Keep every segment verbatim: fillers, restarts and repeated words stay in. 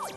Woo!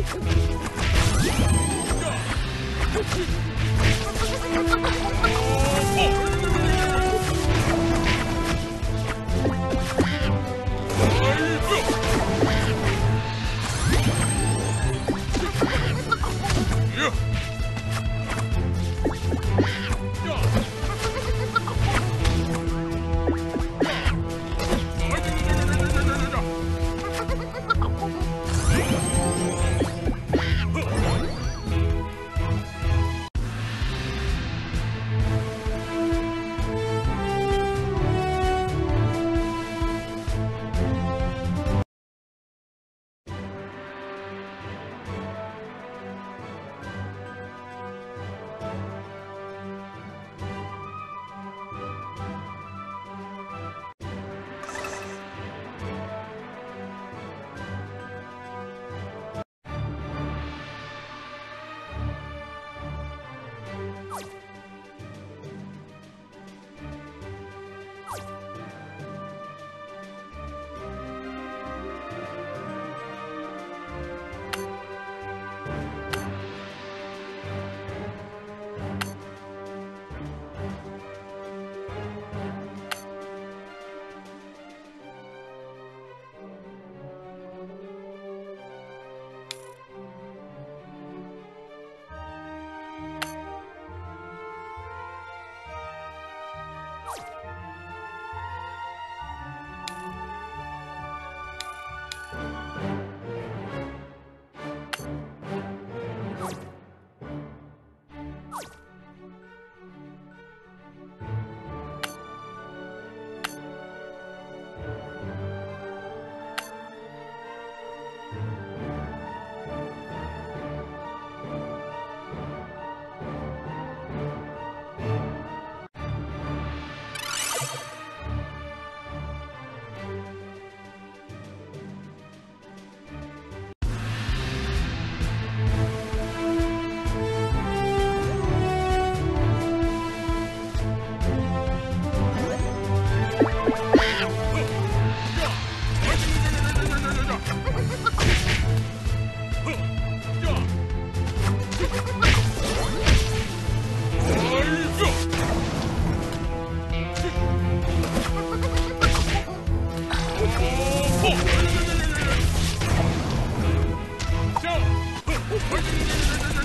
No! No! No!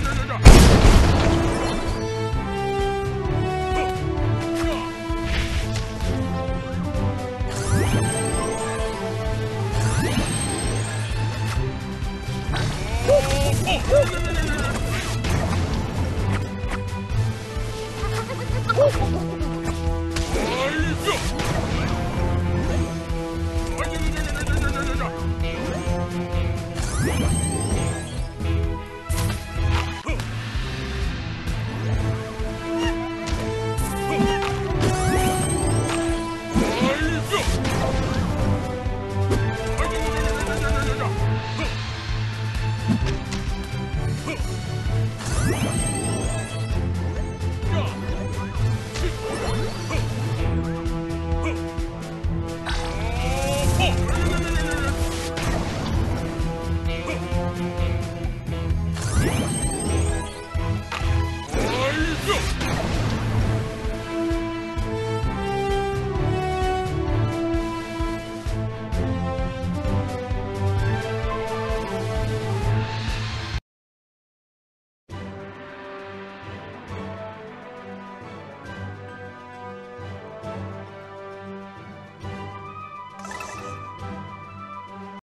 No! No! No!